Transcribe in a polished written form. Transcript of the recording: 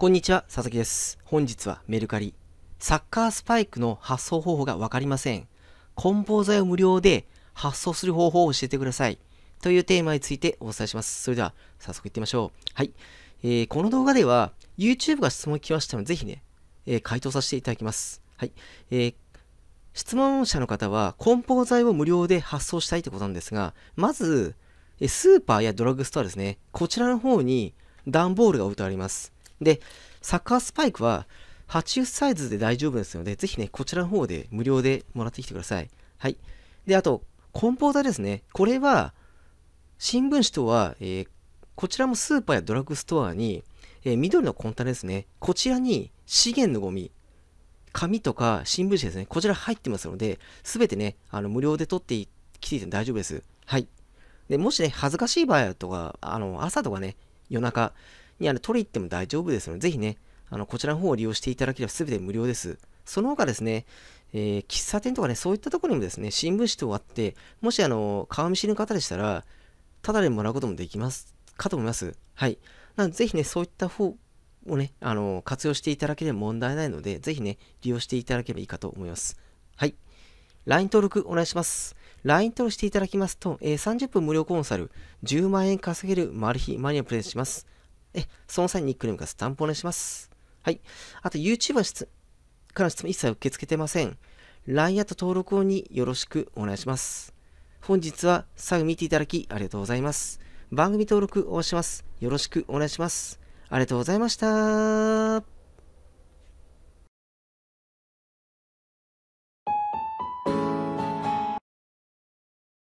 こんにちは、佐々木です。本日はメルカリ。サッカースパイクの発送方法がわかりません。梱包材を無料で発送する方法を教えてください。というテーマについてお伝えします。それでは、早速いってみましょう。はい。この動画では、YouTube が質問来ましたので、ぜひね、回答させていただきます。はい。質問者の方は、梱包材を無料で発送したいということなんですが、まず、スーパーやドラッグストアですね。こちらの方に段ボールが置いてあります。で、サッカースパイクは80サイズで大丈夫ですので、ぜひね、こちらの方で無料でもらってきてください。はい。で、あと、梱包材ですね。これは、新聞紙とは、こちらもスーパーやドラッグストアに、緑のコンタですね。こちらに資源のゴミ、紙とか新聞紙ですね。こちら入ってますので、すべてね、無料で取ってきていて大丈夫です。はい。でもしね、恥ずかしい場合とか、朝とかね、夜中に取り行っても大丈夫ですので、ぜひね、こちらの方を利用していただければすべて無料です。その他ですね、喫茶店とかね、そういったところにもですね、新聞紙等があって、もし顔見知りの方でしたら、ただでもらうこともできますかと思います。はい。なので、ぜひね、そういった方をね、活用していただければ問題ないので、ぜひね、利用していただければいいかと思います。はい。LINE 登録お願いします。LINE 登録していただきますと、30分無料コンサル、10万円稼げるマル秘マニアをプレゼントします。その際にニックネームかスタンプお願いします。はい。あと、YouTuber からの質問一切受け付けてません。LINE アット登録によろしくお願いします。本日は最後見ていただきありがとうございます。番組登録をします。よろしくお願いします。ありがとうございました。